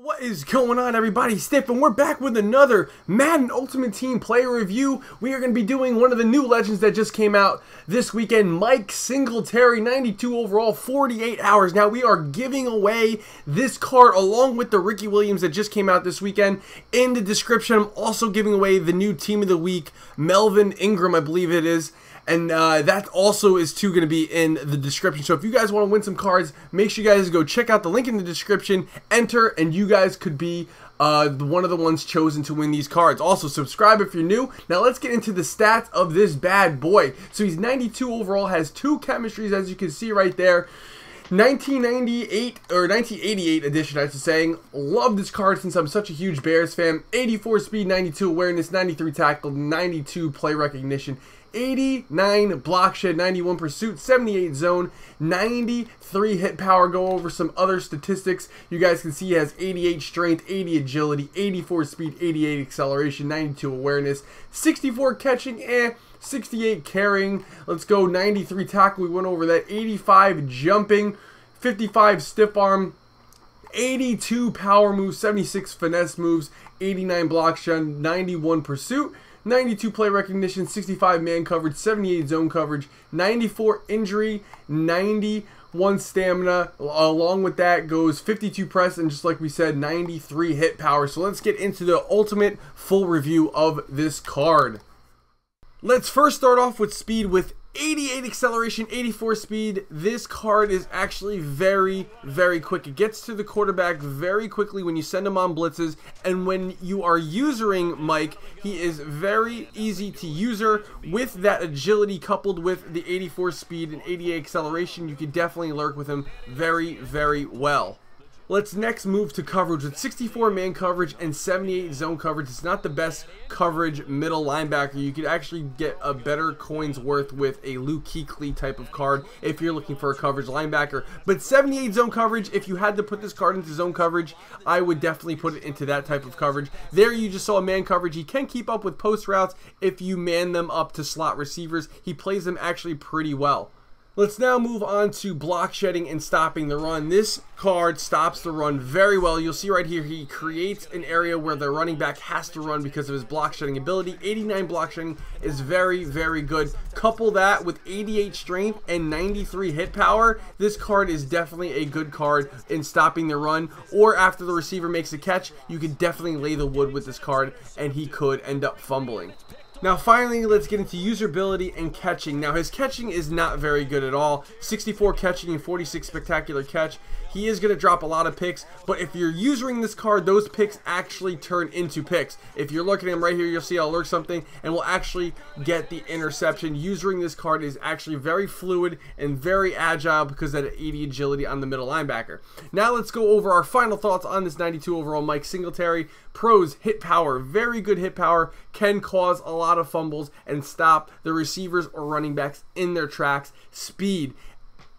What is going on, everybody? Stiff, and we're back with another Madden Ultimate Team player review. We are going to be doing one of the new legends that just came out this weekend, Mike Singletary, 92 overall, 48 hours. Now, we are giving away this card along with the Ricky Williams that just came out this weekend. In the description, I'm also giving away the new Team of the Week, Melvin Ingram, I believe it is. And that also is, too, going to be in the description. So if you guys want to win some cards, make sure you guys go check out the link in the description, enter, and you guys could be one of the ones chosen to win these cards. Also, subscribe if you're new. Now, let's get into the stats of this bad boy. So he's 92 overall, has two chemistries, as you can see right there. 1988 edition, I was saying. Love this card since I'm such a huge Bears fan. 84 speed, 92 awareness, 93 tackle, 92 play recognition, 89 block shed, 91 pursuit, 78 zone, 93 hit power. Go over some other statistics. You guys can see he has 88 strength, 80 agility, 84 speed, 88 acceleration, 92 awareness, 64 catching, 68 carrying, let's go, 93 tackle, we went over that, 85 jumping, 55 stiff arm, 82 power moves, 76 finesse moves, 89 block shot, 91 pursuit, 92 play recognition, 65 man coverage, 78 zone coverage, 94 injury, 91 stamina. Along with that goes 52 press and, just like we said, 93 hit power. So let's get into the ultimate full review of this card. Let's first start off with speed with 88 acceleration, 84 speed. This card is actually very, very quick. It gets to the quarterback very quickly when you send him on blitzes. And when you are usering Mike, he is very easy to user. With that agility coupled with the 84 speed and 88 acceleration, you can definitely lurk with him very, very well. Let's next move to coverage with 64 man coverage and 78 zone coverage. It's not the best coverage middle linebacker. You could actually get a better coin's worth with a Luke Kuechly type of card if you're looking for a coverage linebacker. But 78 zone coverage, if you had to put this card into zone coverage, I would definitely put it into that type of coverage. There you just saw man coverage. He can keep up with post routes if you man them up to slot receivers. He plays them actually pretty well. Let's now move on to block shedding and stopping the run. This card stops the run very well. You'll see right here he creates an area where the running back has to run because of his block shedding ability. 89 block shedding is very, very good. Couple that with 88 strength and 93 hit power. This card is definitely a good card in stopping the run, or after the receiver makes a catch, you can definitely lay the wood with this card and he could end up fumbling. Now finally, let's get into usability and catching. Now his catching is not very good at all. 64 catching and 46 spectacular catch. He is going to drop a lot of picks, but if you're using this card, those picks actually turn into picks. If you're looking at him right here, you'll see I'll lurk something and we'll actually get the interception. Using this card is actually very fluid and very agile because of that 80 agility on the middle linebacker. Now let's go over our final thoughts on this 92 overall Mike Singletary. Pros: hit power, very good hit power, can cause a lot of fumbles and stop the receivers or running backs in their tracks. Speed: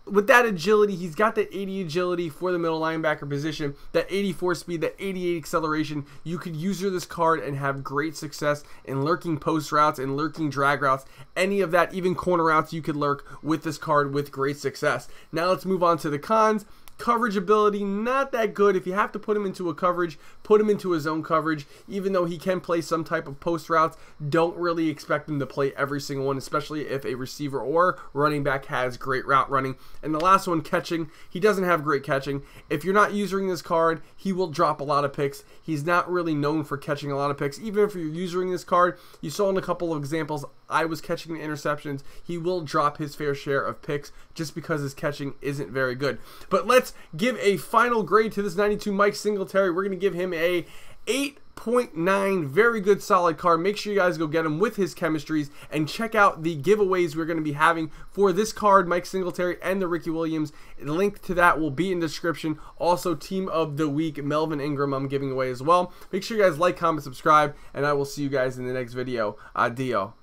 with that agility, he's got that 80 agility for the middle linebacker position, that 84 speed, that 88 acceleration. You could user this card and have great success in lurking post routes and lurking drag routes. Any of that, even corner routes, you could lurk with this card with great success. Now let's move on to the cons. Coverage ability, not that good. If you have to put him into a coverage, put him into his own coverage. Even though he can play some type of post routes, don't really expect him to play every single one, especially if a receiver or running back has great route running. And the last one, catching. He doesn't have great catching. If you're not using this card, he will drop a lot of picks. He's not really known for catching a lot of picks. Even if you're using this card, you saw in a couple of examples, I was catching the interceptions. He will drop his fair share of picks just because his catching isn't very good. But let's give a final grade to this 92 Mike Singletary. We're going to give him a 8.9. Very good, solid card. Make sure you guys go get him with his chemistries and check out the giveaways we're going to be having for this card, Mike Singletary, and the Ricky Williams. The link to that will be in the description. Also, Team of the Week, Melvin Ingram, I'm giving away as well. Make sure you guys like, comment, subscribe, and I will see you guys in the next video. Adio.